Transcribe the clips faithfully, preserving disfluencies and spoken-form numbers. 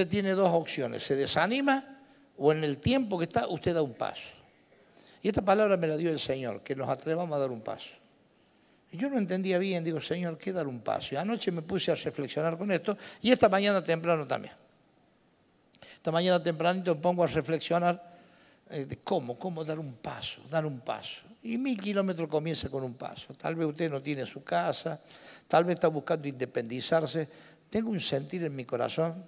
usted tiene dos opciones, se desanima o en el tiempo que está usted da un paso. Y esta palabra me la dio el Señor, que nos atrevamos a dar un paso. Y yo no entendía bien, digo, Señor, ¿qué dar un paso? Y anoche me puse a reflexionar con esto y esta mañana temprano también. Esta mañana tempranito me pongo a reflexionar eh, de cómo, cómo dar un paso, dar un paso. Y mil kilómetros comienza con un paso. Tal vez usted no tiene su casa, tal vez está buscando independizarse. Tengo un sentir en mi corazón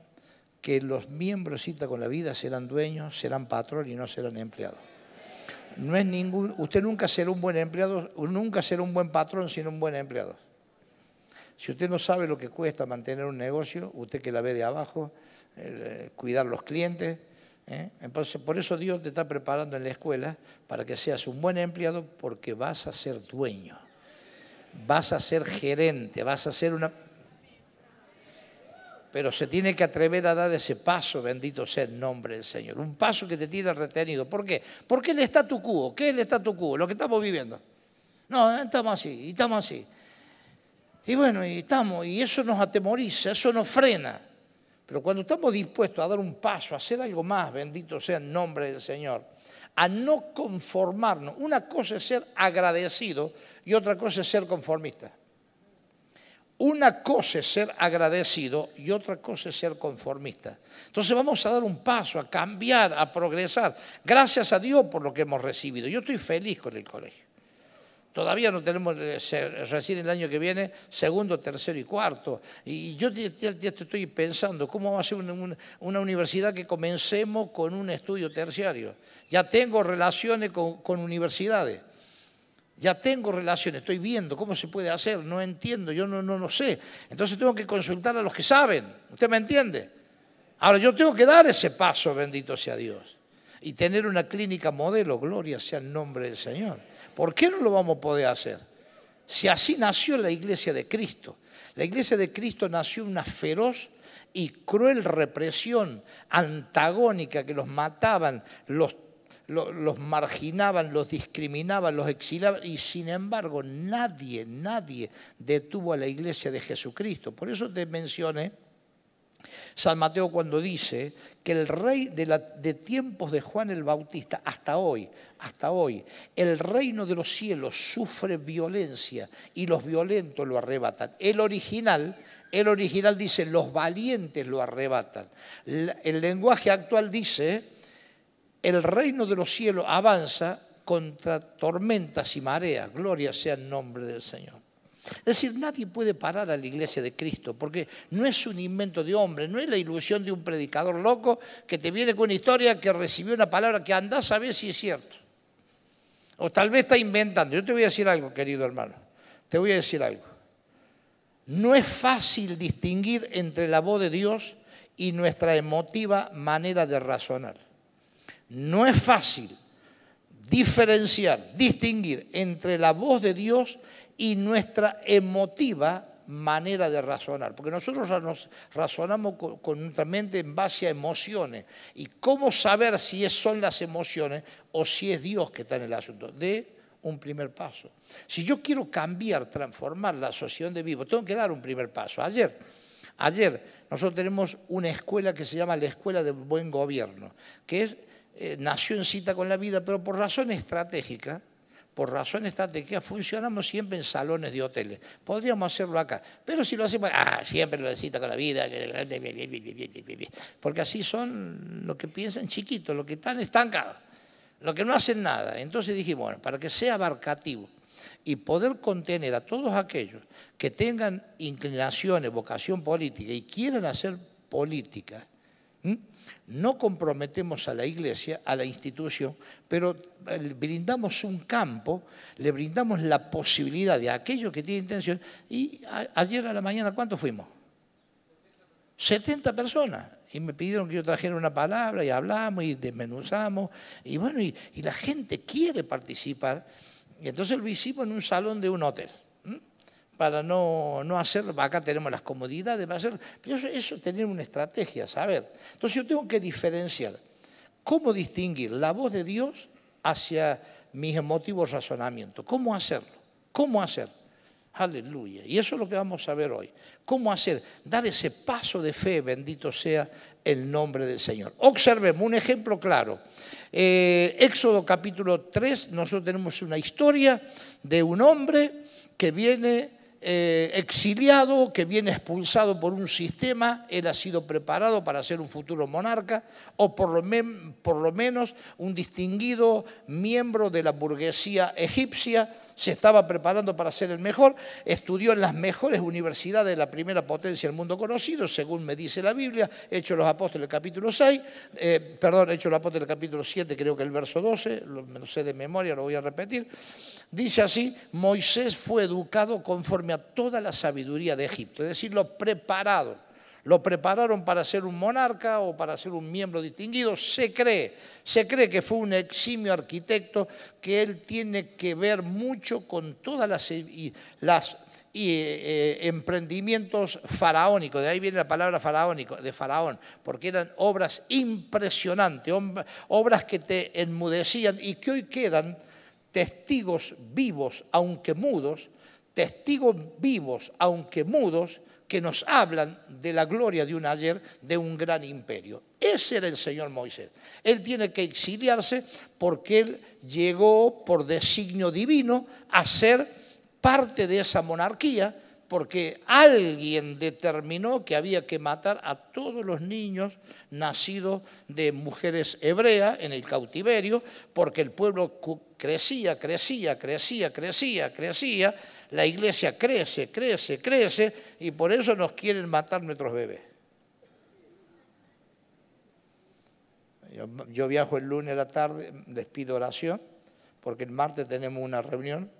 que los miembros Cita con la Vida serán dueños, serán patrón y no serán empleados. No es ningún, usted nunca será un buen empleado, nunca será un buen patrón, sino un buen empleado. Si usted no sabe lo que cuesta mantener un negocio, usted que la ve de abajo, eh, cuidar los clientes, ¿eh? Entonces por eso Dios te está preparando en la escuela para que seas un buen empleado, porque vas a ser dueño, vas a ser gerente, vas a ser una... Pero se tiene que atrever a dar ese paso, bendito sea el nombre del Señor. Un paso que te tiene retenido. ¿Por qué? Porque el statu quo. ¿Qué es el statu quo? Lo que estamos viviendo. No, estamos así, y estamos así. Y bueno, y estamos, y eso nos atemoriza, eso nos frena. Pero cuando estamos dispuestos a dar un paso, a hacer algo más, bendito sea el nombre del Señor, a no conformarnos. Una cosa es ser agradecido y otra cosa es ser conformista. Una cosa es ser agradecido y otra cosa es ser conformista. Entonces vamos a dar un paso, a cambiar, a progresar. Gracias a Dios por lo que hemos recibido. Yo estoy feliz con el colegio. Todavía no tenemos, recién el año que viene, segundo, tercero y cuarto. Y yo te, te, te estoy pensando, ¿cómo va a ser una, una, una universidad que comencemos con un estudio terciario? Ya tengo relaciones con, con universidades. Ya tengo relaciones, estoy viendo cómo se puede hacer, no entiendo, yo no, no lo sé. Entonces tengo que consultar a los que saben, ¿usted me entiende? Ahora yo tengo que dar ese paso, bendito sea Dios. Y tener una clínica modelo, gloria sea el nombre del Señor. ¿Por qué no lo vamos a poder hacer? Si así nació la Iglesia de Cristo. La Iglesia de Cristo nació una feroz y cruel represión antagónica que los mataban, los los marginaban, los discriminaban, los exilaban, y sin embargo nadie, nadie detuvo a la Iglesia de Jesucristo. Por eso te mencioné San Mateo cuando dice que el rey de, la, de tiempos de Juan el Bautista hasta hoy, hasta hoy, el reino de los cielos sufre violencia y los violentos lo arrebatan. El original... El original dice, los valientes lo arrebatan. El lenguaje actual dice... El reino de los cielos avanza contra tormentas y mareas. Gloria sea el nombre del Señor. Es decir, nadie puede parar a la Iglesia de Cristo, porque no es un invento de hombre, no es la ilusión de un predicador loco que te viene con una historia que recibió una palabra que andás a ver si es cierto. O tal vez está inventando. Yo te voy a decir algo, querido hermano. Te voy a decir algo. No es fácil distinguir entre la voz de Dios y nuestra emotiva manera de razonar. No es fácil diferenciar, distinguir entre la voz de Dios y nuestra emotiva manera de razonar. Porque nosotros nos razonamos con nuestra mente en base a emociones. ¿Y cómo saber si son las emociones o si es Dios que está en el asunto? De un primer paso. Si yo quiero cambiar, transformar la asociación de vivo, tengo que dar un primer paso. Ayer, ayer nosotros tenemos una escuela que se llama la Escuela del Buen Gobierno, que es... Eh, nació en Cita con la Vida, pero por razones estratégicas, por razones estratégicas funcionamos siempre en salones de hoteles. Podríamos hacerlo acá, pero si lo hacemos, ah, siempre lo de Cita con la Vida, porque así son los que piensan chiquitos, los que están estancados, los que no hacen nada. Entonces dijimos, bueno, para que sea abarcativo y poder contener a todos aquellos que tengan inclinaciones, vocación política y quieran hacer política, ¿eh? No comprometemos a la Iglesia, a la institución, pero brindamos un campo, le brindamos la posibilidad de aquellos que tienen intención. Y a, ayer a la mañana, ¿cuántos fuimos? setenta personas. Y me pidieron que yo trajera una palabra y hablamos y desmenuzamos. Y bueno, y, y la gente quiere participar. Y entonces lo hicimos en un salón de un hotel. Para no, no hacer, acá tenemos las comodidades para hacer, pero eso, eso es tener una estrategia, saber. Entonces yo tengo que diferenciar cómo distinguir la voz de Dios hacia mis emotivos razonamientos. ¿Cómo hacerlo? ¿Cómo hacer? Aleluya. Y eso es lo que vamos a ver hoy. ¿Cómo hacer? Dar ese paso de fe, bendito sea el nombre del Señor. Observemos un ejemplo claro. Eh, Éxodo capítulo tres, nosotros tenemos una historia de un hombre que viene eh, exiliado, que viene expulsado por un sistema. Él ha sido preparado para ser un futuro monarca o por lo, por lo menos un distinguido miembro de la burguesía egipcia. Se estaba preparando para ser el mejor, estudió en las mejores universidades de la primera potencia del mundo conocido, según me dice la Biblia, Hechos de los Apóstoles capítulo seis, eh, perdón, Hechos de los Apóstoles capítulo siete, creo que el verso doce, lo, me lo sé de memoria, lo voy a repetir. Dice así: Moisés fue educado conforme a toda la sabiduría de Egipto, es decir, lo prepararon, lo prepararon para ser un monarca o para ser un miembro distinguido. Se cree, se cree que fue un eximio arquitecto, que él tiene que ver mucho con todas las, y, las y, eh, emprendimientos faraónicos, de ahí viene la palabra faraónico, de Faraón, porque eran obras impresionantes, obras que te enmudecían y que hoy quedan testigos vivos, aunque mudos, testigos vivos, aunque mudos, que nos hablan de la gloria de un ayer, de un gran imperio. Ese era el señor Moisés. Él tiene que exiliarse porque él llegó por designio divino a ser parte de esa monarquía, porque alguien determinó que había que matar a todos los niños nacidos de mujeres hebreas en el cautiverio, porque el pueblo crecía, crecía, crecía, crecía, crecía, la iglesia crece, crece, crece, y por eso nos quieren matar nuestros bebés. Yo, yo viajo el lunes a la tarde, les pido oración, porque el martes tenemos una reunión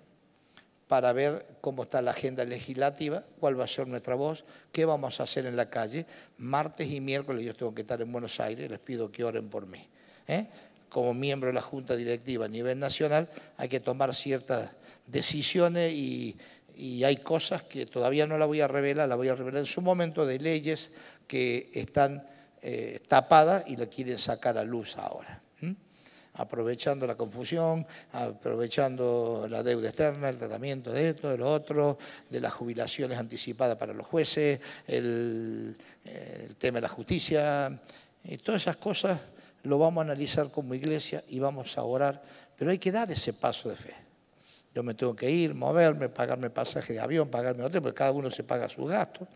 para ver cómo está la agenda legislativa, cuál va a ser nuestra voz, qué vamos a hacer en la calle. Martes y miércoles yo tengo que estar en Buenos Aires, les pido que oren por mí. ¿Eh? Como miembro de la Junta Directiva a nivel nacional hay que tomar ciertas decisiones y, y hay cosas que todavía no la voy a revelar, la voy a revelar en su momento, de leyes que están eh, tapadas y la quieren sacar a luz ahora. ¿Mm? Aprovechando la confusión, aprovechando la deuda externa, el tratamiento de esto, de lo otro, de las jubilaciones anticipadas para los jueces, el, el tema de la justicia, y todas esas cosas lo vamos a analizar como iglesia y vamos a orar, pero hay que dar ese paso de fe. Yo me tengo que ir, moverme, pagarme pasaje de avión, pagarme hotel, porque cada uno se paga sus gastos,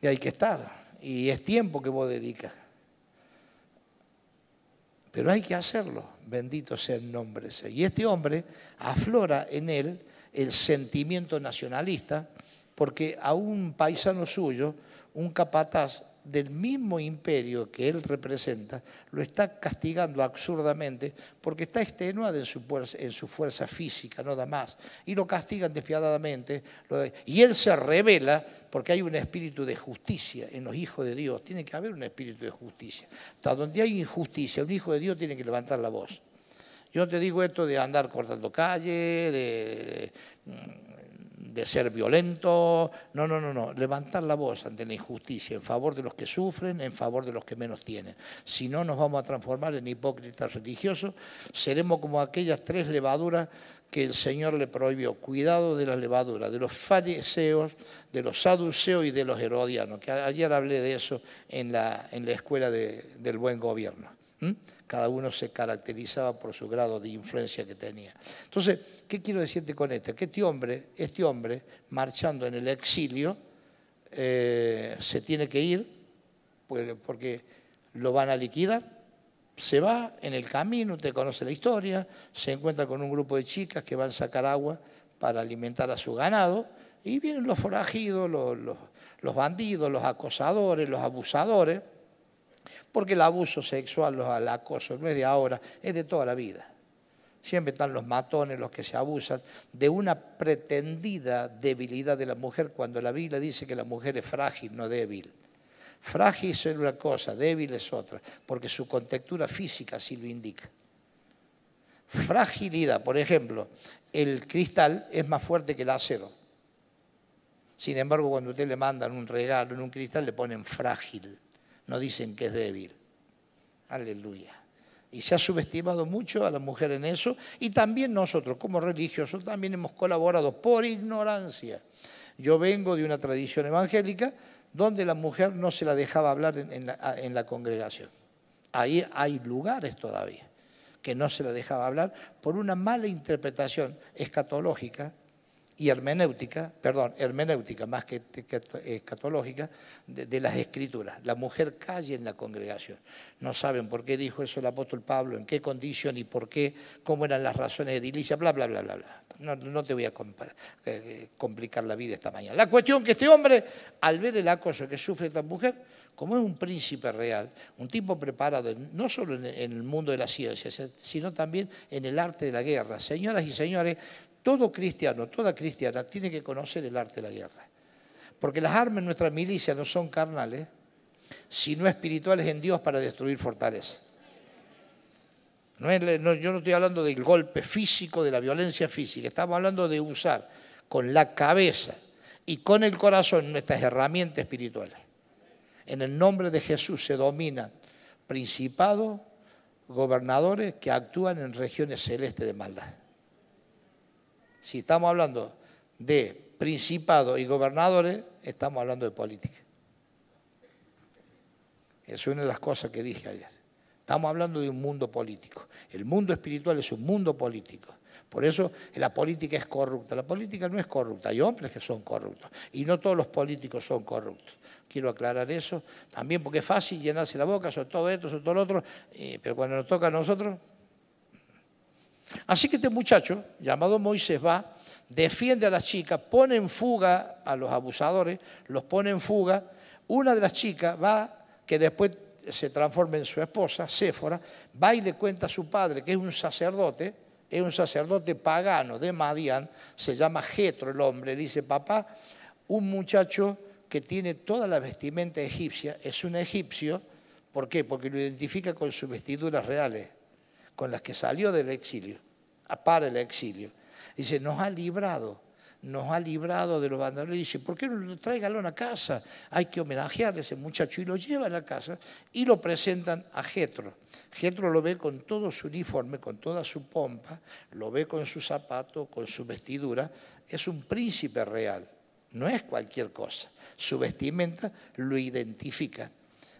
y hay que estar, y es tiempo que vos dedicas. Pero hay que hacerlo, bendito sea el nombre. Y este hombre aflora en él el sentimiento nacionalista, porque a un paisano suyo, un capataz del mismo imperio que él representa, lo está castigando absurdamente porque está extenuado en su fuerza, en su fuerza física, nada más, y lo castigan despiadadamente. Y él se revela porque hay un espíritu de justicia en los hijos de Dios. Tiene que haber un espíritu de justicia. Hasta donde hay injusticia, un hijo de Dios tiene que levantar la voz. Yo te digo esto de andar cortando calle, de... de de ser violento, no, no, no, no, levantar la voz ante la injusticia en favor de los que sufren, en favor de los que menos tienen. Si no, nos vamos a transformar en hipócritas religiosos, seremos como aquellas tres levaduras que el Señor le prohibió. Cuidado de las levaduras, de los fariseos, de los saduceos y de los herodianos, que ayer hablé de eso en la, en la Escuela de, del Buen Gobierno. ¿Mm? Cada uno se caracterizaba por su grado de influencia que tenía. Entonces, ¿qué quiero decirte con esto? Que este hombre, este hombre marchando en el exilio, eh, se tiene que ir porque lo van a liquidar. Se va en el camino, te conoce la historia, se encuentra con un grupo de chicas que van a sacar agua para alimentar a su ganado, y vienen los forajidos, los, los, los bandidos, los acosadores, los abusadores, porque el abuso sexual, el acoso, no es de ahora, es de toda la vida. Siempre están los matones, los que se abusan de una pretendida debilidad de la mujer, cuando la Biblia dice que la mujer es frágil, no débil. Frágil es una cosa, débil es otra, porque su contextura física así lo indica. Fragilidad, por ejemplo, el cristal es más fuerte que el acero. Sin embargo, cuando a usted le mandan un regalo en un cristal, le ponen frágil. No dicen que es débil. Aleluya. y se ha subestimado mucho a la mujer en eso, y también nosotros como religiosos también hemos colaborado por ignorancia. Yo vengo de una tradición evangélica donde la mujer no se la dejaba hablar en, en, la, en la congregación. Ahí hay lugares todavía que no se la dejaba hablar por una mala interpretación escatológica y hermenéutica, perdón, hermenéutica más que escatológica, de, de las Escrituras. La mujer calla en la congregación. No saben por qué dijo eso el apóstol Pablo, en qué condición y por qué, cómo eran las razones edilicias, bla, bla, bla, bla, bla. No, no te voy a complicar la vida esta mañana. La cuestión que este hombre, al ver el acoso que sufre esta mujer, como es un príncipe real, un tipo preparado no solo en el mundo de la ciencia, sino también en el arte de la guerra. Señoras y señores, todo cristiano, toda cristiana tiene que conocer el arte de la guerra. Porque las armas en nuestra milicia no son carnales, sino espirituales en Dios para destruir fortalezas. No es, no, yo no estoy hablando del golpe físico, de la violencia física. Estamos hablando de usar con la cabeza y con el corazón nuestras herramientas espirituales. En el nombre de Jesús se dominan principados, gobernadores que actúan en regiones celestes de maldad. Si estamos hablando de principados y gobernadores, estamos hablando de política. Esa es una de las cosas que dije ayer. Estamos hablando de un mundo político. El mundo espiritual es un mundo político. Por eso la política es corrupta. La política no es corrupta. Hay hombres que son corruptos. Y no todos los políticos son corruptos. Quiero aclarar eso también porque es fácil llenarse la boca sobre todo esto, sobre todo lo otro. Eh, pero cuando nos toca a nosotros... Así que este muchacho, llamado Moisés, va, defiende a las chicas, pone en fuga a los abusadores, los pone en fuga. Una de las chicas va, que después... se transforma en su esposa, Séfora, va y le cuenta a su padre, que es un sacerdote, es un sacerdote pagano de Madián, se llama Jetro el hombre, le dice, papá, un muchacho que tiene toda la vestimenta egipcia, es un egipcio, ¿por qué? Porque lo identifica con sus vestiduras reales, con las que salió del exilio, para el exilio. Dice, nos ha librado. nos ha librado de los bandoleros. Y dice, ¿por qué no lo tráigalo a la casa? Hay que homenajearle a ese muchacho. Y lo lleva a la casa y lo presentan a Jetro. Jetro lo ve con todo su uniforme, con toda su pompa, lo ve con su zapato, con su vestidura. Es un príncipe real, no es cualquier cosa. Su vestimenta lo identifica.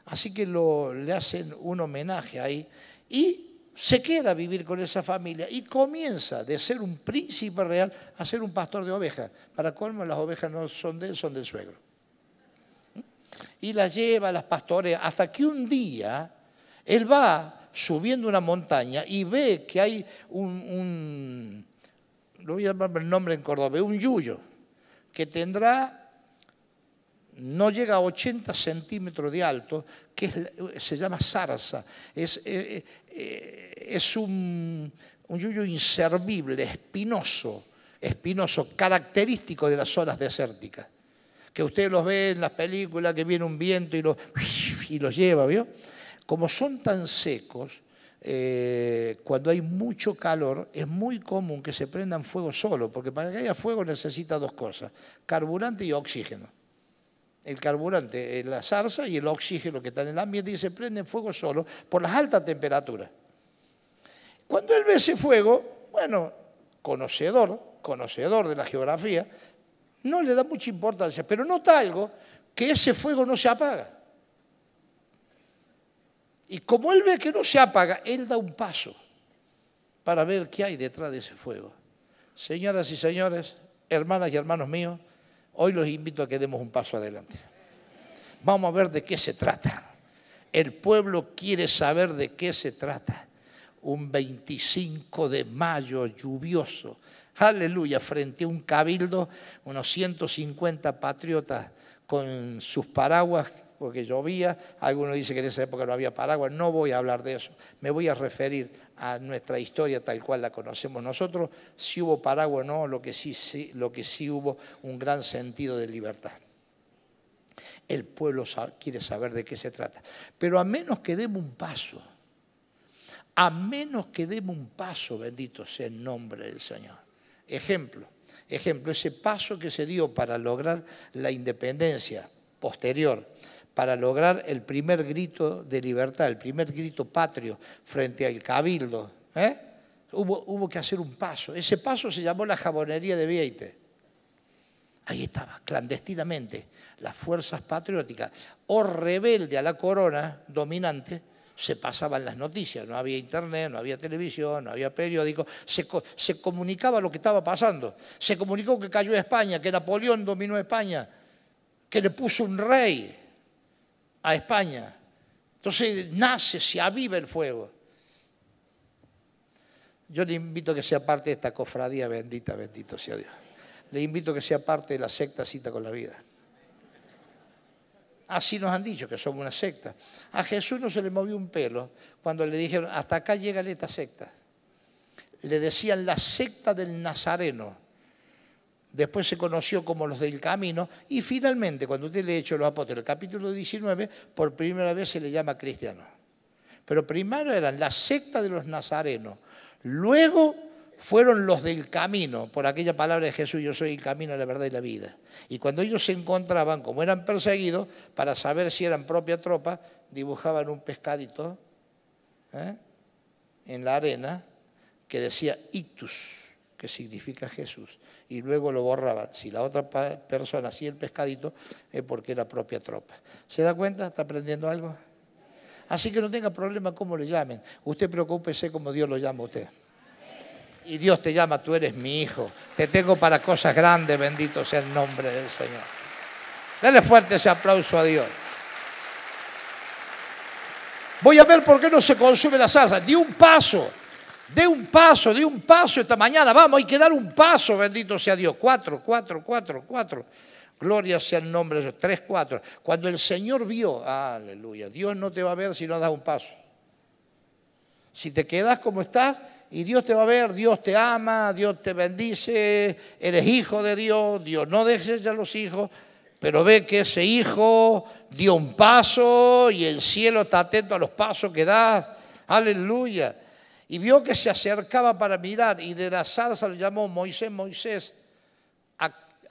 Así que lo, le hacen un homenaje ahí y... se queda a vivir con esa familia y comienza de ser un príncipe real a ser un pastor de ovejas. Para colmo, las ovejas no son de él, son del suegro. Y las lleva, las pastorea, hasta que un día él va subiendo una montaña y ve que hay un, un lo voy a llamar el nombre en cordobés, un yuyo, que tendrá... no llega a ochenta centímetros de alto, que es, se llama zarza. Es, eh, eh, es un, un yuyo inservible, espinoso, espinoso, característico de las zonas desérticas. Que ustedes los ven en las películas, que viene un viento y los, y los lleva, ¿vio? Como son tan secos, eh, cuando hay mucho calor, es muy común que se prendan fuego solo, porque para que haya fuego necesita dos cosas, carburante y oxígeno. El carburante, la zarza y el oxígeno que está en el ambiente y se prende en fuego solo por las altas temperaturas. Cuando él ve ese fuego, bueno, conocedor, conocedor de la geografía, no le da mucha importancia, pero nota algo, que ese fuego no se apaga. Y como él ve que no se apaga, él da un paso para ver qué hay detrás de ese fuego. Señoras y señores, hermanas y hermanos míos, hoy los invito a que demos un paso adelante. Vamos a ver de qué se trata. El pueblo quiere saber de qué se trata. Un veinticinco de mayo lluvioso. Aleluya, frente a un cabildo, unos ciento cincuenta patriotas con sus paraguas, porque llovía. Algunos dicen que en esa época no había paraguas. No voy a hablar de eso. Me voy a referir a nuestra historia tal cual la conocemos nosotros. Si hubo paraguas o no, lo que sí, sí, lo que sí hubo un gran sentido de libertad. El pueblo quiere saber de qué se trata. Pero a menos que demos un paso, a menos que demos un paso, bendito sea el nombre del Señor. Ejemplo, ejemplo, ese paso que se dio para lograr la independencia posterior, para lograr el primer grito de libertad, el primer grito patrio frente al cabildo. ¿Eh? Hubo, hubo que hacer un paso. Ese paso se llamó la jabonería de Vieite. Ahí estaba, clandestinamente, las fuerzas patrióticas o rebelde a la corona dominante se pasaban las noticias. No había internet, no había televisión, no había periódico. Se, se comunicaba lo que estaba pasando. Se comunicó que cayó España, que Napoleón dominó España, que le puso un rey a España. Entonces nace, se aviva el fuego. Yo le invito a que sea parte de esta cofradía bendita, bendito sea Dios. Le invito a que sea parte de la secta Cita con la Vida. Así nos han dicho, que somos una secta. A Jesús no se le movió un pelo cuando le dijeron, hasta acá llega esta secta. Le decían la secta del Nazareno. Después se conoció como los del Camino. Y finalmente, cuando usted lee Hechos de los Apóstoles, el capítulo diecinueve, por primera vez se le llama cristiano. Pero primero eran la secta de los Nazarenos. Luego fueron los del Camino, por aquella palabra de Jesús, yo soy el camino, la verdad y la vida. Y cuando ellos se encontraban, como eran perseguidos, para saber si eran propia tropa, dibujaban un pescadito ¿eh? en la arena que decía Ictus, que significa Jesús, y luego lo borraban. Si la otra persona hacía el pescadito, es porque era propia tropa. ¿Se da cuenta? ¿Está aprendiendo algo? Así que no tenga problema cómo le llamen. Usted preocúpese como Dios lo llama a usted. Y Dios te llama, tú eres mi hijo, te tengo para cosas grandes, bendito sea el nombre del Señor. Dale fuerte ese aplauso a Dios. Voy a ver por qué no se consume la salsa. Di un paso, de un paso, de un paso esta mañana. Vamos, hay que dar un paso, bendito sea Dios. Cuatro, cuatro, cuatro, cuatro. Gloria sea el nombre de Dios. Tres, cuatro. Cuando el Señor vio, aleluya, Dios no te va a ver si no das un paso. Si te quedas como estás, y Dios te va a ver, Dios te ama, Dios te bendice, eres hijo de Dios, Dios no dejes a los hijos, pero ve que ese hijo dio un paso y el cielo está atento a los pasos que das, aleluya. Y vio que se acercaba para mirar y de la zarza lo llamó Moisés, Moisés,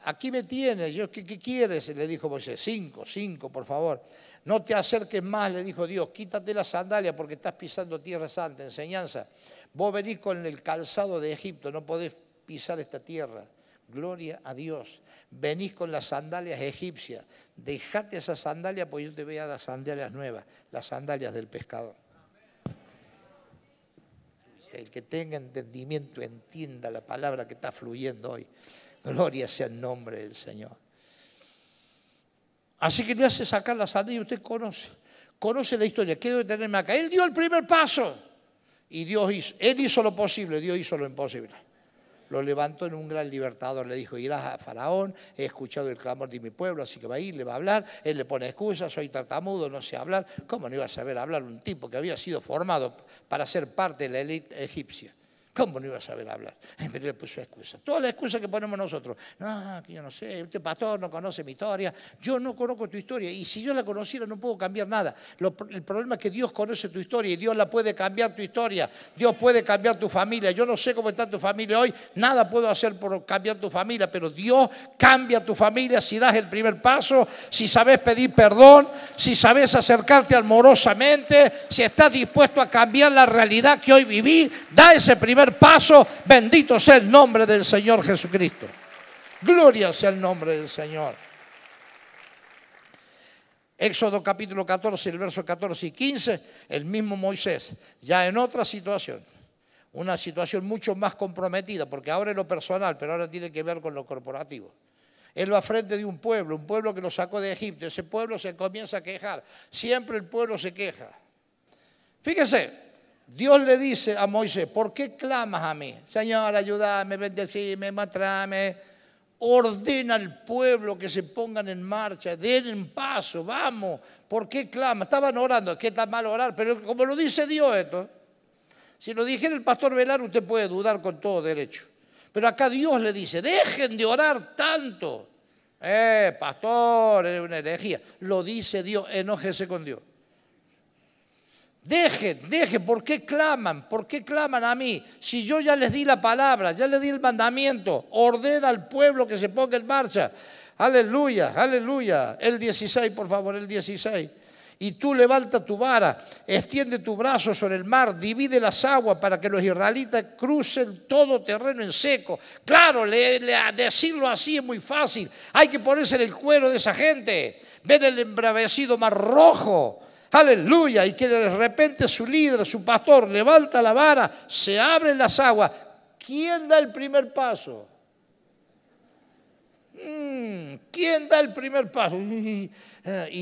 aquí me tienes, yo, ¿qué, qué quieres? Le dijo Moisés, cinco, cinco, por favor. No te acerques más, le dijo Dios, quítate la sandalia porque estás pisando tierra santa, enseñanza. Vos venís con el calzado de Egipto, no podés pisar esta tierra. Gloria a Dios. Venís con las sandalias egipcias. Dejate esas sandalias porque yo te voy a dar sandalias nuevas, las sandalias del pescador. El que tenga entendimiento entienda la palabra que está fluyendo hoy. Gloria sea el nombre del Señor. Así que le hace sacar la sandalias y usted conoce, conoce la historia. Quiero detenerme acá. Él dio el primer paso. Y Dios hizo, él hizo lo posible, Dios hizo lo imposible. Lo levantó en un gran libertador, le dijo, irás a Faraón, he escuchado el clamor de mi pueblo, así que va a ir, le va a hablar, él le pone excusas, soy tartamudo, no sé hablar. ¿Cómo no iba a saber hablar un tipo que había sido formado para ser parte de la élite egipcia? ¿Cómo no iba a saber hablar? Pero le puso excusa. Todas las excusas que ponemos nosotros. No, que yo no sé, este pastor no conoce mi historia. Yo no conozco tu historia. Y si yo la conociera no puedo cambiar nada. Lo, el problema es que Dios conoce tu historia y Dios la puede cambiar tu historia. Dios puede cambiar tu familia. Yo no sé cómo está tu familia hoy. Nada puedo hacer por cambiar tu familia. Pero Dios cambia tu familia si das el primer paso, si sabes pedir perdón, si sabes acercarte amorosamente, si estás dispuesto a cambiar la realidad que hoy viví. Da ese primer paso. paso, bendito sea el nombre del Señor Jesucristo. Gloria sea el nombre del Señor. Éxodo capítulo catorce, el verso catorce y quince, el mismo Moisés, ya en otra situación, una situación mucho más comprometida, porque ahora es lo personal, pero ahora tiene que ver con lo corporativo. Él va frente de un pueblo, un pueblo que lo sacó de Egipto, ese pueblo se comienza a quejar, siempre el pueblo se queja. Fíjese, Dios le dice a Moisés, ¿por qué clamas a mí? Señor, ayúdame, bendecime, matrame. Ordena al pueblo que se pongan en marcha, den un paso, vamos. ¿Por qué clamas? Estaban orando, ¿qué tan mal orar? Pero como lo dice Dios esto, si lo dijera el pastor Velaro, usted puede dudar con todo derecho. Pero acá Dios le dice, dejen de orar tanto. Eh, pastor, es una herejía. Lo dice Dios, enójese con Dios. Dejen, dejen, ¿por qué claman? ¿Por qué claman a mí? Si yo ya les di la palabra, ya les di el mandamiento, ordena al pueblo que se ponga en marcha. Aleluya, aleluya. El dieciséis, por favor, el dieciséis. Y tú levanta tu vara, extiende tu brazo sobre el mar, divide las aguas para que los israelitas crucen todo terreno en seco. Claro, le, le, decirlo así es muy fácil. Hay que ponerse en el cuero de esa gente. Ven el embravecido mar rojo. Aleluya. Y que de repente su líder, su pastor, levanta la vara, se abren las aguas. ¿Quién da el primer paso? ¿Quién da el primer paso? Y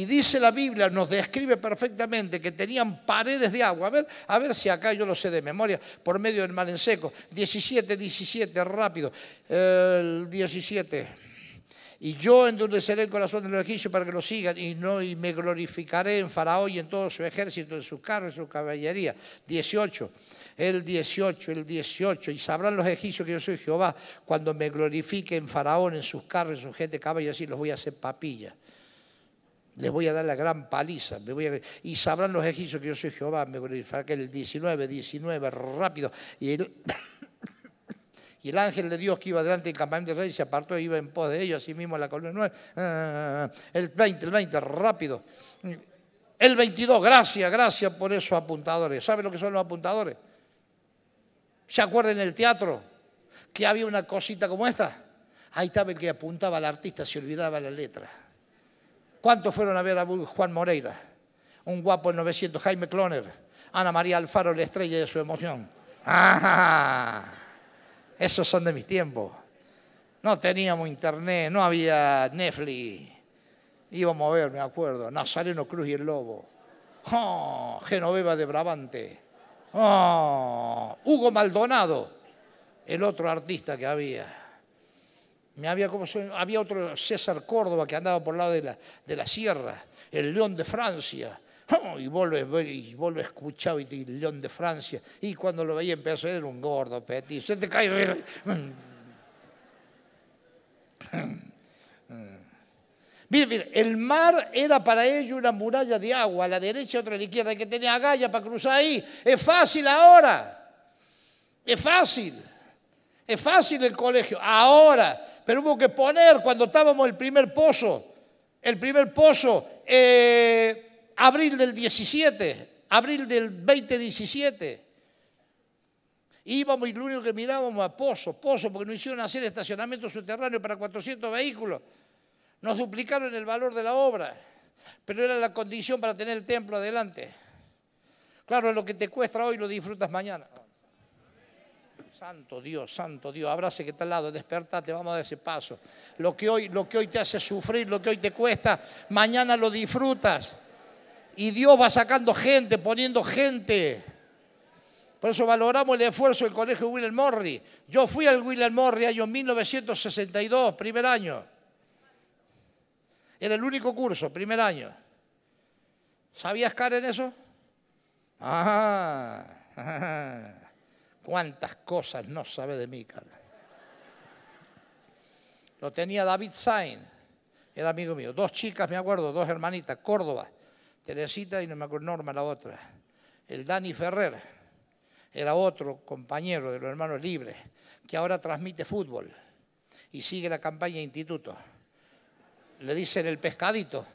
dice la Biblia, nos describe perfectamente que tenían paredes de agua. A ver, a ver si acá yo lo sé de memoria, por medio del mar en seco. diecisiete, diecisiete, rápido. El diecisiete. Y yo endureceré el corazón de los egipcios para que lo sigan, y no y me glorificaré en Faraón y en todo su ejército, en sus carros y su caballería. dieciocho. El dieciocho, el dieciocho. Y sabrán los egipcios que yo soy Jehová cuando me glorifique en Faraón, en sus carros, en su gente, caballo, y así los voy a hacer papilla. Les voy a dar la gran paliza. Me voy a... Y sabrán los egipcios que yo soy Jehová, me glorificaré. El diecinueve, diecinueve, rápido. Y el... Y el ángel de Dios que iba delante del campamento del rey se apartó y iba en pos de ellos, así mismo la columna nueve. El veinte, el veinte, rápido. El veintidós, gracias, gracias por esos apuntadores. ¿Saben lo que son los apuntadores? ¿Se acuerdan en el teatro que había una cosita como esta? Ahí estaba el que apuntaba al artista, se olvidaba la letra. ¿Cuántos fueron a ver a Juan Moreira? Un guapo de novecientos, Jaime Kloner. Ana María Alfaro, la estrella de su emoción. ¡Ajá! Esos son de mis tiempos. No teníamos internet, no había Netflix. Íbamos a ver, me acuerdo, Nazareno Cruz y el Lobo. Oh, Genoveva de Brabante. Oh, Hugo Maldonado, el otro artista que había. Me había, como, había otro César Córdoba que andaba por el lado de la, de la sierra, el León de Francia. Oh, y vos lo, y vos lo escuchabas, y el León de Francia, y cuando lo veía empezó, era un gordo, petiso, se te cae. Mira, mira, el mar era para ellos una muralla de agua, a la derecha, otra a la izquierda, que tenía agallas para cruzar ahí. Es fácil ahora, es fácil, es fácil el colegio, ahora, pero hubo que poner cuando estábamos el primer pozo, el primer pozo, eh... abril del diecisiete, abril del veinte diecisiete. Íbamos y lo único que mirábamos a pozos, pozos, porque nos hicieron hacer estacionamiento subterráneo para cuatrocientos vehículos. Nos duplicaron el valor de la obra, pero era la condición para tener el templo adelante. Claro, lo que te cuesta hoy lo disfrutas mañana. Santo Dios, santo Dios, abrace que está al lado, despertate, vamos a dar ese paso. Lo que hoy, lo que hoy te hace sufrir, lo que hoy te cuesta, mañana lo disfrutas. Y Dios va sacando gente, poniendo gente. Por eso valoramos el esfuerzo del colegio William Murray. Yo fui al William Murray año mil novecientos sesenta y dos, primer año. Era el único curso, primer año. ¿Sabías, Karen, eso? Ah, ah, cuántas cosas no sabe de mí, Karen. Lo tenía David Sain, era amigo mío. Dos chicas, me acuerdo, dos hermanitas, Córdoba. Teresita y no me acuerdo, Norma, la otra. El Dani Ferrer era otro compañero de los hermanos libres que ahora transmite fútbol y sigue la campaña de instituto. Le dicen el pescadito.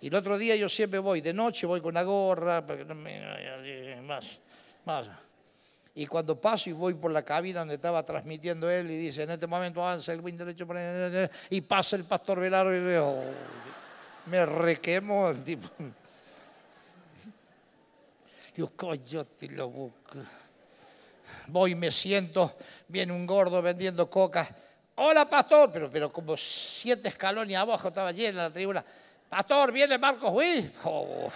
Y el otro día yo siempre voy, de noche voy con una gorra, porque no me... más, más. Y cuando paso y voy por la cabina donde estaba transmitiendo él y dice, en este momento avanza el win derecho y pasa el pastor Velaro y veo, me requemo el tipo. Digo, coyote, lo busco. Voy, me siento, viene un gordo vendiendo coca. Hola, pastor. Pero, pero como siete escalones abajo estaba llena la tribuna. Pastor, viene Marcos Will. Oh,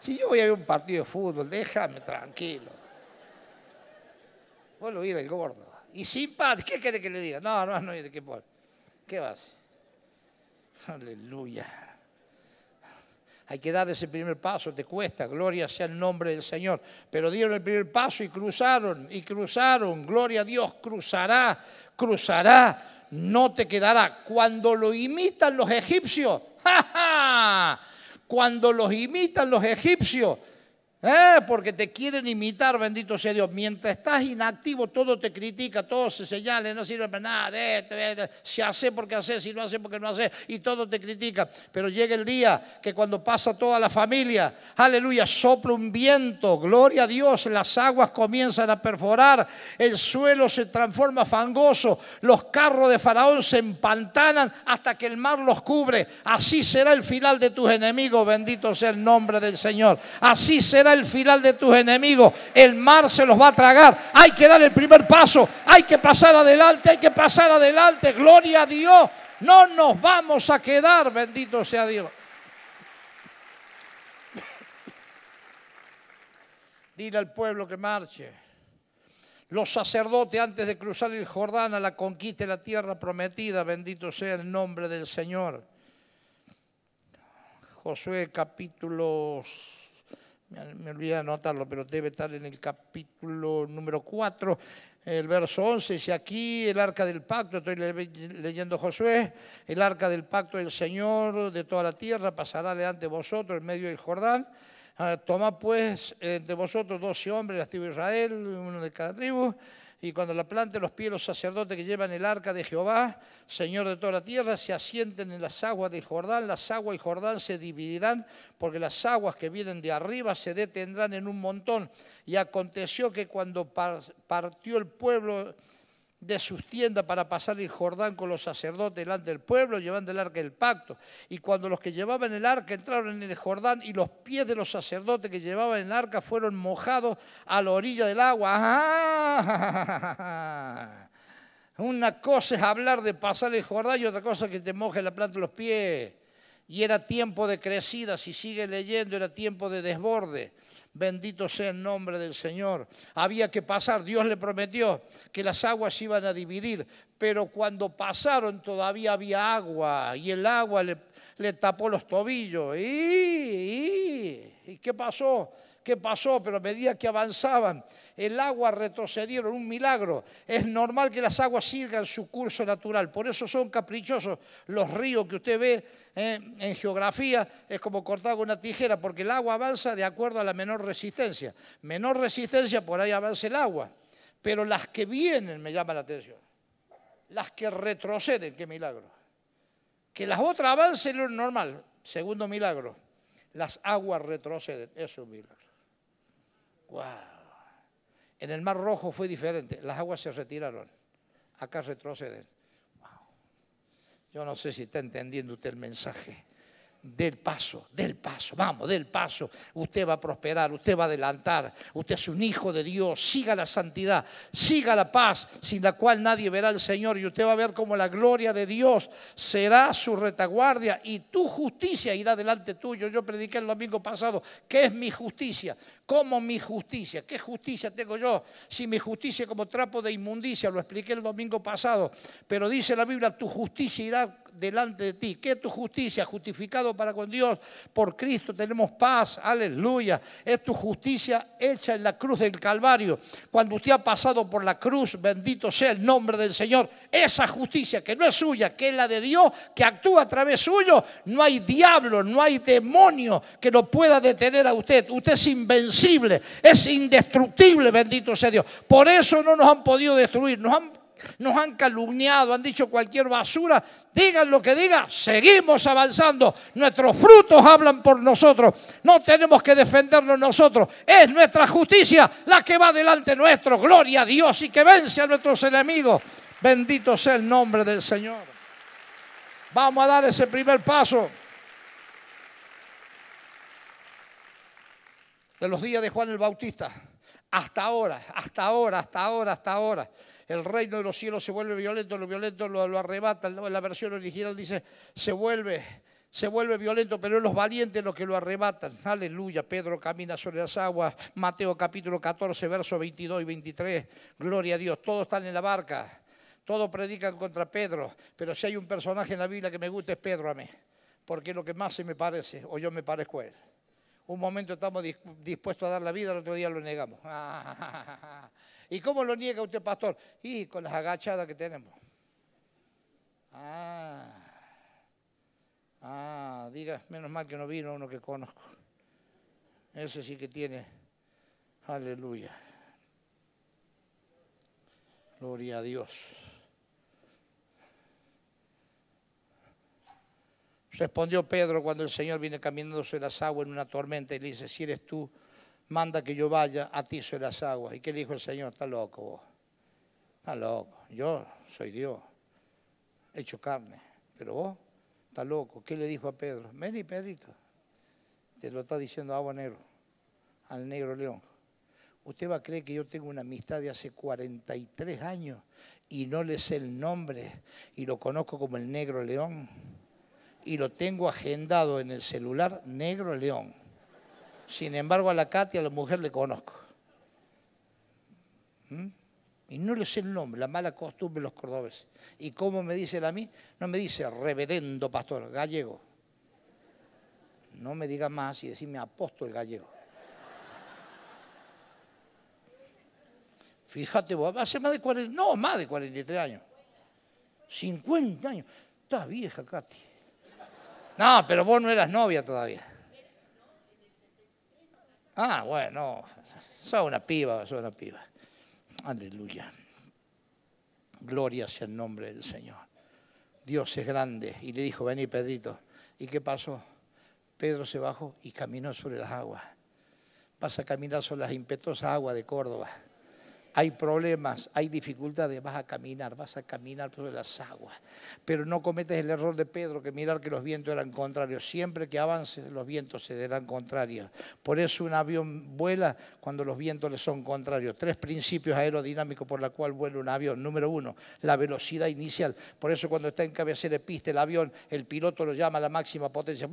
si yo voy a ver un partido de fútbol, déjame tranquilo. Vuelvo a ir el gordo. Y sin pan, ¿qué quiere que le diga? No, no, no, ¿qué por? ¿Qué vas? Aleluya. Hay que dar ese primer paso, te cuesta, gloria sea el nombre del Señor. Pero dieron el primer paso y cruzaron, y cruzaron, gloria a Dios, cruzará, cruzará, no te quedará. Cuando lo imitan los egipcios, ¡ja, ja! Cuando los imitan los egipcios, Eh, porque te quieren imitar, bendito sea Dios. Mientras estás inactivo, todo te critica, todo se señala, no sirve para nada. De, de, de, si hace porque hace, si no hace porque no hace, y todo te critica. Pero llega el día que cuando pasa toda la familia, aleluya, sopla un viento, gloria a Dios, las aguas comienzan a perforar, el suelo se transforma fangoso, los carros de Faraón se empantanan hasta que el mar los cubre. Así será el final de tus enemigos, bendito sea el nombre del Señor. Así será el final de tus enemigos, el mar se los va a tragar. Hay que dar el primer paso, hay que pasar adelante, hay que pasar adelante, gloria a Dios, no nos vamos a quedar, bendito sea Dios. Dile al pueblo que marche. Los sacerdotes, antes de cruzar el Jordán a la conquista de la tierra prometida, bendito sea el nombre del Señor. Josué capítulo, me olvidé de anotarlo, pero debe estar en el capítulo número cuatro, el verso once. Dice aquí el arca del pacto, estoy leyendo Josué, el arca del pacto del Señor de toda la tierra pasará delante de vosotros en medio del Jordán. Tomad pues de vosotros doce hombres de las tribus de Israel, uno de cada tribu. Y cuando la plante los pies los sacerdotes que llevan el arca de Jehová, Señor de toda la tierra, se asienten en las aguas del Jordán, las aguas del Jordán se dividirán, porque las aguas que vienen de arriba se detendrán en un montón. Y aconteció que cuando partió el pueblo de sus tiendas para pasar el Jordán con los sacerdotes delante del pueblo, llevando el arca del pacto. Y cuando los que llevaban el arca entraron en el Jordán y los pies de los sacerdotes que llevaban el arca fueron mojados a la orilla del agua. ¡Ah! Una cosa es hablar de pasar el Jordán y otra cosa es que te moje la planta de los pies. Y era tiempo de crecida, si sigue leyendo, era tiempo de desborde. Bendito sea el nombre del Señor. Había que pasar, Dios le prometió que las aguas se iban a dividir, pero cuando pasaron todavía había agua y el agua le, le tapó los tobillos. ¿Y, y, ¿Y qué pasó? ¿Qué pasó? Pero a medida que avanzaban, el agua retrocedieron, un milagro. Es normal que las aguas sigan su curso natural, por eso son caprichosos los ríos que usted ve. Eh, en geografía es como cortar con una tijera, porque el agua avanza de acuerdo a la menor resistencia. Menor resistencia, por ahí avanza el agua. Pero las que vienen me llaman la atención. Las que retroceden, qué milagro. Que las otras avancen lo normal, segundo milagro. Las aguas retroceden, eso es un milagro. Wow. En el Mar Rojo fue diferente, las aguas se retiraron. Acá retroceden. Yo no sé si está entendiendo usted el mensaje. Del paso, del paso, vamos, del paso. Usted va a prosperar, usted va a adelantar. Usted es un hijo de Dios, siga la santidad, siga la paz, sin la cual nadie verá al Señor. Y usted va a ver cómo la gloria de Dios será su retaguardia y tu justicia irá delante tuyo. Yo prediqué el domingo pasado, ¿qué es mi justicia? ¿Cómo mi justicia? ¿Qué justicia tengo yo? Si mi justicia es como trapo de inmundicia, lo expliqué el domingo pasado. Pero dice la Biblia, tu justicia irá delante de ti. ¿Qué es tu justicia? Justificado para con Dios, por Cristo tenemos paz, aleluya. Es tu justicia hecha en la cruz del Calvario. Cuando usted ha pasado por la cruz, bendito sea el nombre del Señor, esa justicia que no es suya, que es la de Dios, que actúa a través suyo, no hay diablo, no hay demonio que lo pueda detener a usted. Usted es invencible, es indestructible, bendito sea Dios. Por eso no nos han podido destruir, nos han Nos han calumniado, han dicho cualquier basura. Digan lo que digan, seguimos avanzando. Nuestros frutos hablan por nosotros. No tenemos que defendernos nosotros. Es nuestra justicia la que va delante nuestro. Gloria a Dios y que vence a nuestros enemigos. Bendito sea el nombre del Señor. Vamos a dar ese primer paso. De los días de Juan el Bautista hasta ahora, hasta ahora, hasta ahora, hasta ahora. El reino de los cielos se vuelve violento, lo violento lo, lo arrebata. La versión original dice, se vuelve, se vuelve violento, pero es los valientes los que lo arrebatan. Aleluya, Pedro camina sobre las aguas. Mateo capítulo catorce, versos veintidós y veintitrés. Gloria a Dios, todos están en la barca. Todos predican contra Pedro. Pero si hay un personaje en la Biblia que me gusta es Pedro a mí. Porque es lo que más se me parece, o yo me parezco a él. Un momento estamos dispuestos a dar la vida, el otro día lo negamos. ¿Y cómo lo niega usted, pastor? Y con las agachadas que tenemos. Ah, ah, diga, menos mal que no vino uno que conozco. Ese sí que tiene. Aleluya. Gloria a Dios. Respondió Pedro cuando el Señor viene caminando sobre las aguas en una tormenta y le dice, si eres tú, manda que yo vaya a ti sobre las aguas. ¿Y qué le dijo el Señor? Está loco vos. Está loco. Yo soy Dios. He hecho carne. Pero vos, está loco. ¿Qué le dijo a Pedro? Vení, Pedrito. Te lo está diciendo Agua Negro, al Negro León. Usted va a creer que yo tengo una amistad de hace cuarenta y tres años y no le sé el nombre y lo conozco como el Negro León y lo tengo agendado en el celular Negro León. Sin embargo, a la Katia, a la mujer, le conozco. ¿Mm? Y no le sé el nombre, la mala costumbre de los cordobeses. ¿Y cómo me dice él a mí? No me dice reverendo pastor gallego. No me diga más y decime apóstol gallego. Fíjate vos, hace más de cuarenta, no, más de cuarenta y tres años. cincuenta años. Estás vieja, Katy. No, pero vos no eras novia todavía. Ah, bueno, sos una piba, sos una piba. Aleluya. Gloria sea el nombre del Señor. Dios es grande. Y le dijo, vení, Pedrito. ¿Y qué pasó? Pedro se bajó y caminó sobre las aguas. Vas a caminar sobre las impetuosas aguas de Córdoba. Hay problemas, hay dificultades, vas a caminar, vas a caminar sobre las aguas. Pero no cometes el error de Pedro que mirar que los vientos eran contrarios. Siempre que avances los vientos se serán contrarios. Por eso un avión vuela cuando los vientos le son contrarios. Tres principios aerodinámicos por los cuales vuela un avión. Número uno, la velocidad inicial. Por eso cuando está en cabecera de pista el avión, el piloto lo llama a la máxima potencia.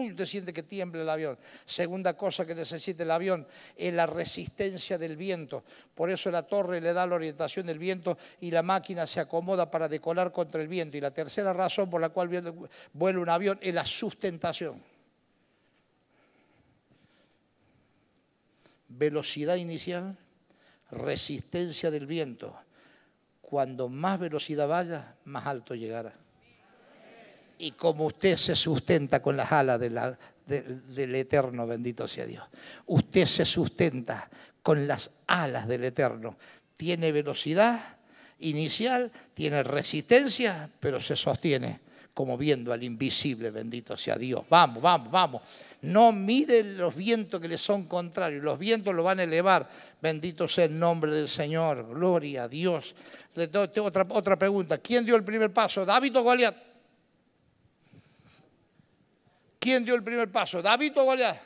Usted siente que tiembla el avión. Segunda cosa que necesita el avión es la resistencia del viento. Por eso la torre le da la orientación del viento y la máquina se acomoda para decolar contra el viento. Y la tercera razón por la cual vuela un avión es la sustentación. Velocidad inicial, resistencia del viento. Cuando más velocidad vaya, más alto llegará. Y como usted se sustenta con las alas de la, de, del Eterno, bendito sea Dios. Usted se sustenta con las alas del Eterno. Tiene velocidad inicial, tiene resistencia, pero se sostiene como viendo al invisible, bendito sea Dios. Vamos, vamos, vamos. No mire los vientos que le son contrarios. Los vientos lo van a elevar. Bendito sea el nombre del Señor. Gloria a Dios. Tengo otra, otra pregunta. ¿Quién dio el primer paso? ¿David o Goliat? ¿Quién dio el primer paso? ¿David o Goliat?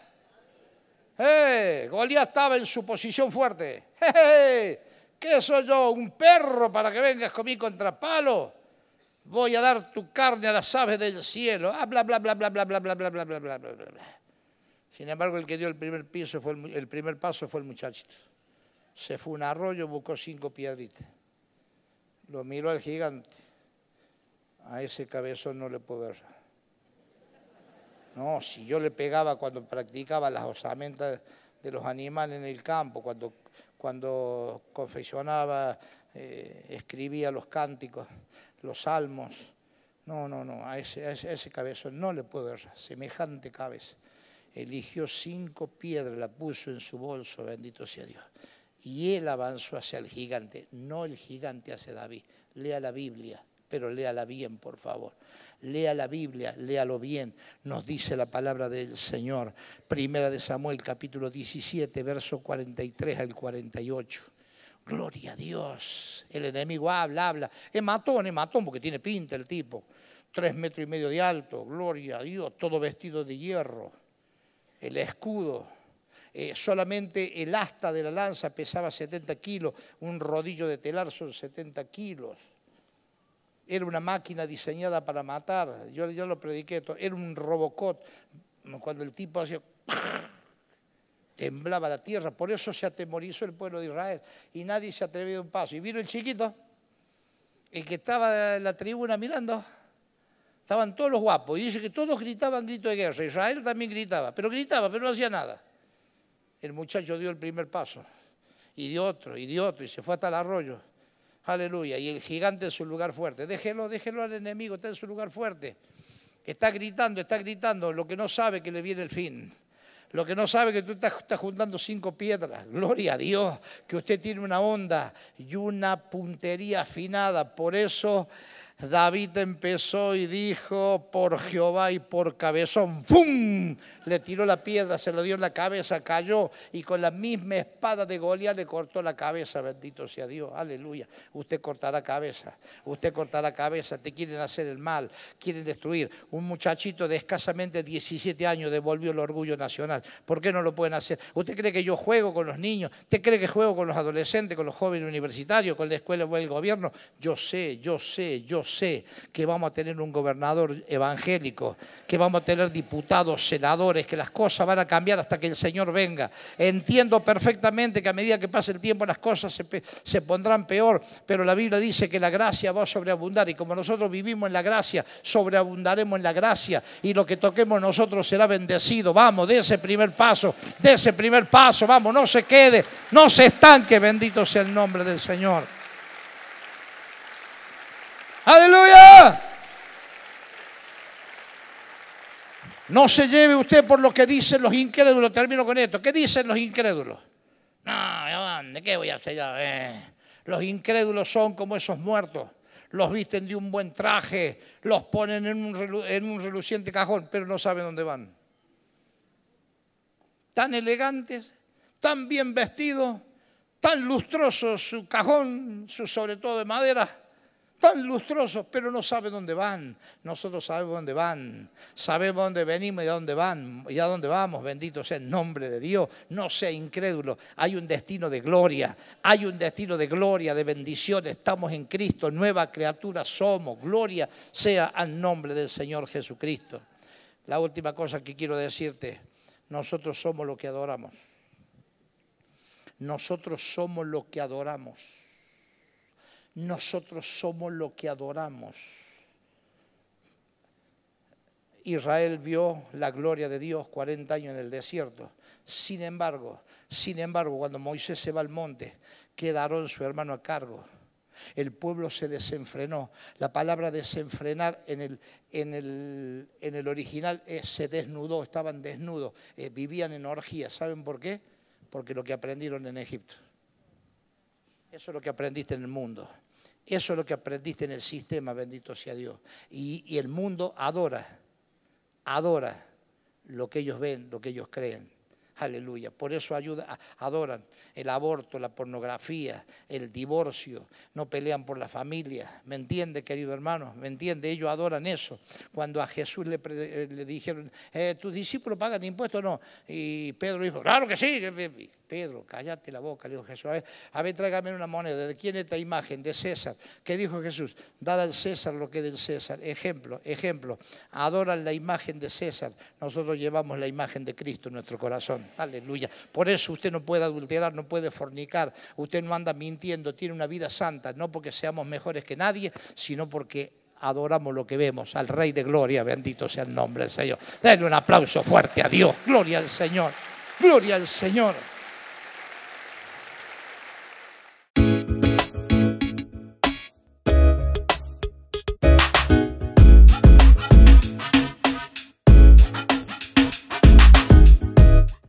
¡Eh! Goliat estaba en su posición fuerte. ¡Eh! ¿Qué soy yo? ¿Un perro para que vengas conmigo contra palo? Voy a dar tu carne a las aves del cielo. Ah, bla, bla, bla, bla, bla, bla, bla, bla, bla, bla, bla, bla, bla. Sin embargo, el que dio el primer, piso fue el, el primer paso fue el muchachito. Se fue a un arroyo, buscó cinco piedritas. Lo miró al gigante. A ese cabezón no le puedo ver. No, si yo le pegaba cuando practicaba las osamentas de los animales en el campo, cuando, cuando confeccionaba, eh, escribía los cánticos, los salmos. No, no, no, a ese, a ese, a ese cabezón no le puedo errar, semejante cabeza. Eligió cinco piedras, la puso en su bolso, bendito sea Dios. Y él avanzó hacia el gigante, no el gigante hacia David. Lea la Biblia, pero léala bien, por favor. Lea la Biblia, léalo bien, nos dice la palabra del Señor. Primera de Samuel, capítulo diecisiete, verso cuarenta y tres al cuarenta y ocho. Gloria a Dios. El enemigo habla, habla. Es matón, es matón, porque tiene pinta el tipo. Tres metros y medio de alto, gloria a Dios, todo vestido de hierro. El escudo, eh, solamente el asta de la lanza pesaba setenta kilos, un rodillo de telar son setenta kilos. Era una máquina diseñada para matar. Yo ya lo prediqué. Era un Robocop. Cuando el tipo hacía... Temblaba la tierra. Por eso se atemorizó el pueblo de Israel. Y nadie se atrevió a un paso. Y vino el chiquito. El que estaba en la tribuna mirando. Estaban todos los guapos. Y dice que todos gritaban grito de guerra. Israel también gritaba. Pero gritaba, pero no hacía nada. El muchacho dio el primer paso. Y dio otro, y dio otro. Y se fue hasta el arroyo. Aleluya, y el gigante en su lugar fuerte. Déjelo, déjelo al enemigo, está en su lugar fuerte. Está gritando, está gritando, lo que no sabe que le viene el fin. Lo que no sabe es que tú estás, estás juntando cinco piedras. Gloria a Dios, que usted tiene una onda y una puntería afinada. Por eso David empezó y dijo, por Jehová y por cabezón. ¡Pum! Le tiró la piedra, se lo dio en la cabeza, cayó. Y con la misma espada de Goliat le cortó la cabeza. Bendito sea Dios. Aleluya. Usted cortará cabeza. Usted cortará cabeza. Te quieren hacer el mal. Quieren destruir. Un muchachito de escasamente diecisiete años devolvió el orgullo nacional. ¿Por qué no lo pueden hacer? ¿Usted cree que yo juego con los niños? ¿Usted cree que juego con los adolescentes, con los jóvenes universitarios, con la Escuela del Buen Gobierno? Yo sé, yo sé, yo sé. Sé que vamos a tener un gobernador evangélico, que vamos a tener diputados, senadores, que las cosas van a cambiar hasta que el Señor venga. Entiendo perfectamente que a medida que pase el tiempo las cosas se, se pondrán peor, pero la Biblia dice que la gracia va a sobreabundar y como nosotros vivimos en la gracia, sobreabundaremos en la gracia y lo que toquemos nosotros será bendecido. Vamos, de ese primer paso, de ese primer paso, vamos, no se quede, no se estanque, bendito sea el nombre del Señor. ¡Aleluya! No se lleve usted por lo que dicen los incrédulos. Termino con esto. ¿Qué dicen los incrédulos? No, ¿de qué voy a hacer? Eh. Los incrédulos son como esos muertos. Los visten de un buen traje, los ponen en un, en un reluciente cajón, pero no saben dónde van. Tan elegantes, tan bien vestidos, tan lustroso su cajón, su sobre todo de madera, tan lustrosos, pero no saben dónde van. Nosotros sabemos dónde van, sabemos dónde venimos y a dónde van y a dónde vamos, bendito sea el nombre de Dios. No sea incrédulo, hay un destino de gloria, hay un destino de gloria, de bendición, estamos en Cristo, nueva criatura somos, gloria sea al nombre del Señor Jesucristo. La última cosa que quiero decirte, nosotros somos lo que adoramos, nosotros somos lo que adoramos. Nosotros somos lo que adoramos. Israel vio la gloria de Dios cuarenta años en el desierto. Sin embargo, sin embargo, cuando Moisés se va al monte, queda Aarón su hermano a cargo. El pueblo se desenfrenó. La palabra desenfrenar en el, en el, en el original es se desnudó, estaban desnudos, eh, vivían en orgía. ¿Saben por qué? Porque lo que aprendieron en Egipto. Eso es lo que aprendiste en el mundo. Eso es lo que aprendiste en el sistema, bendito sea Dios. Y, y el mundo adora, adora lo que ellos ven, lo que ellos creen. Aleluya. Por eso ayuda, adoran el aborto, la pornografía, el divorcio. No pelean por la familia. ¿Me entiende, querido hermano? ¿Me entiende? Ellos adoran eso. Cuando a Jesús le, le dijeron, eh, ¿tus discípulos pagan impuestos? No. Y Pedro dijo, claro que sí. Pedro, cállate la boca, le dijo Jesús, a ver, a ver, tráigame una moneda, ¿de quién es esta imagen? De César. ¿Qué dijo Jesús? Dad al César lo que es del César. Ejemplo, ejemplo, adoran la imagen de César, nosotros llevamos la imagen de Cristo en nuestro corazón, aleluya. Por eso usted no puede adulterar, no puede fornicar, usted no anda mintiendo, tiene una vida santa, no porque seamos mejores que nadie, sino porque adoramos lo que vemos, al Rey de Gloria, bendito sea el nombre del Señor. Denle un aplauso fuerte a Dios, gloria al Señor, gloria al Señor.